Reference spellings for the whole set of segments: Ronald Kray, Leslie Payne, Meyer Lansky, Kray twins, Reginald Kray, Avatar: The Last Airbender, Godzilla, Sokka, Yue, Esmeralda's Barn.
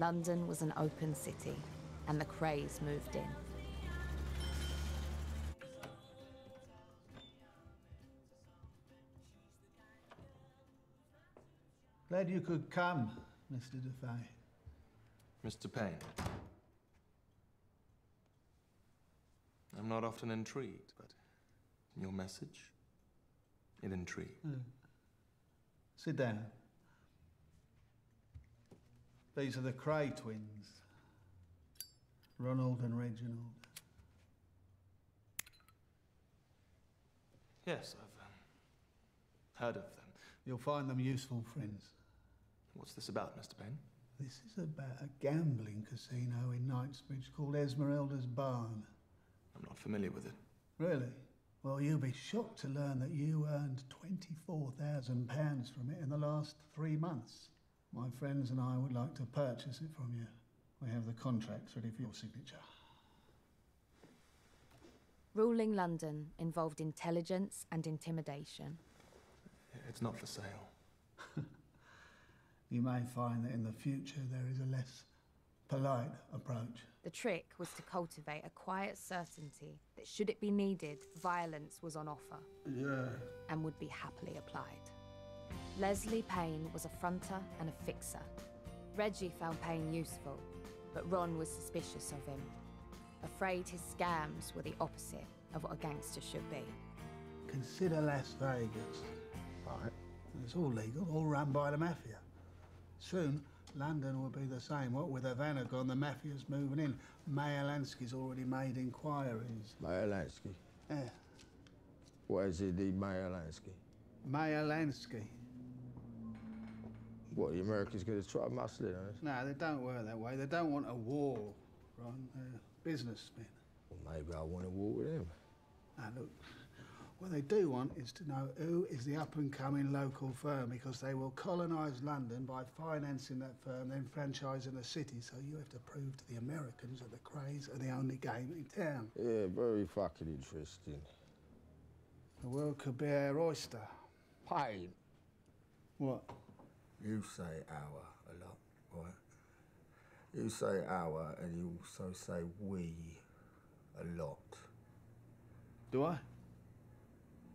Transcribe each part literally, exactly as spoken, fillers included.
London was an open city, and the Krays moved in. Glad you could come, Mister Defay. Mister Payne. I'm not often intrigued, but your message, it intrigued. Mm. Sit down. These are the Kray twins, Ronald and Reginald. Yes, I've um, heard of them. You'll find them useful friends. What's this about, Mister Payne? This is about a gambling casino in Knightsbridge called Esmeralda's Barn. I'm not familiar with it. Really? Well, you'll be shocked to learn that you earned twenty-four thousand pounds from it in the last three months. My friends and I would like to purchase it from you. We have the contracts ready for your signature. Ruling London involved intelligence and intimidation. It's not for sale. You may find that in the future there is a less polite approach. The trick was to cultivate a quiet certainty that should it be needed, violence was on offer. Yeah. And would be happily applied. Leslie Payne was a fronter and a fixer. Reggie found Payne useful, but Ron was suspicious of him, afraid his scams were the opposite of what a gangster should be. Consider Las Vegas. Right. It's all legal, all run by the mafia. Soon, London will be the same. What with Havanagon, the mafia's moving in. Meyer Lansky's already made inquiries. Meyer Lansky? Yeah. Why is he the Meyer Lansky? Meyer Lansky. What, the Americans going to try to muscle it on us? No, they don't work that way. They don't want a war, Ron. They're businessmen. Well, maybe I want a war with them. Now, look, what they do want is to know who is the up-and-coming local firm, because they will colonise London by financing that firm, then franchising the city, so you have to prove to the Americans that the Krays are the only game in town. Yeah, very fucking interesting. The world could be our oyster. Payne. What? You say our a lot, right? You say our and you also say we a lot. Do I?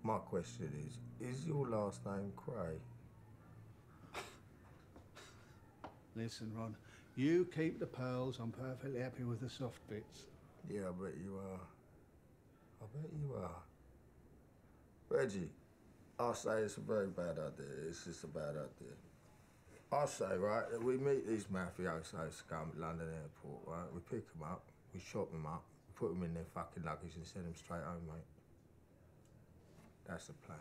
My question is, is your last name Kray? Listen, Ron, you keep the pearls. I'm perfectly happy with the soft bits. Yeah, I bet you are. I bet you are. Reggie, I say it's a very bad idea. It's just a bad idea. I say, right, that we meet these mafioso scum at London Airport, right? We pick them up, we chop them up, we put them in their fucking luggage and send them straight home, mate. That's the plan.